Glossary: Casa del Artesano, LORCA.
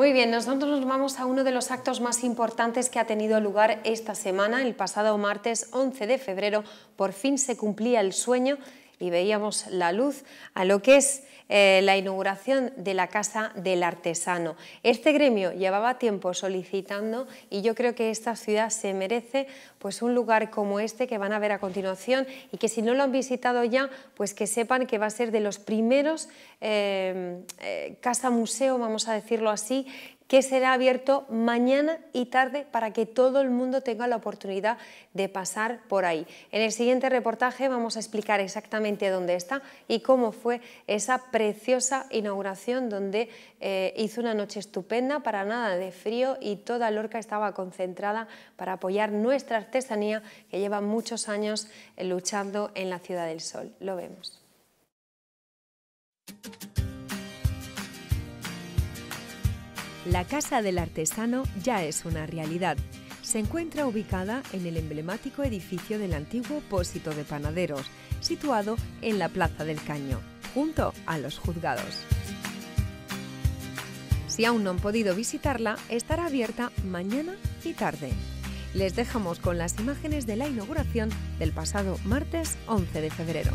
Muy bien, nosotros nos vamos a uno de los actos más importantes que ha tenido lugar esta semana. El pasado martes 11 de febrero por fin se cumplía el sueño y veíamos la luz a lo que es la inauguración de la Casa del Artesano. Este gremio llevaba tiempo solicitando y yo creo que esta ciudad se merece pues un lugar como este que van a ver a continuación, y que si no lo han visitado ya, pues que sepan que va a ser de los primeros casa museo, vamos a decirlo así, que será abierto mañana y tarde para que todo el mundo tenga la oportunidad de pasar por ahí. En el siguiente reportaje vamos a explicar exactamente dónde está y cómo fue esa preciosa inauguración, donde hizo una noche estupenda, para nada de frío, y toda Lorca estaba concentrada para apoyar nuestra artesanía, que lleva muchos años luchando en la Ciudad del Sol. Lo vemos. La Casa del Artesano ya es una realidad. Se encuentra ubicada en el emblemático edificio del antiguo Pósito de Panaderos, situado en la Plaza del Caño, junto a los juzgados. Si aún no han podido visitarla, estará abierta mañana y tarde. Les dejamos con las imágenes de la inauguración del pasado martes 11 de febrero.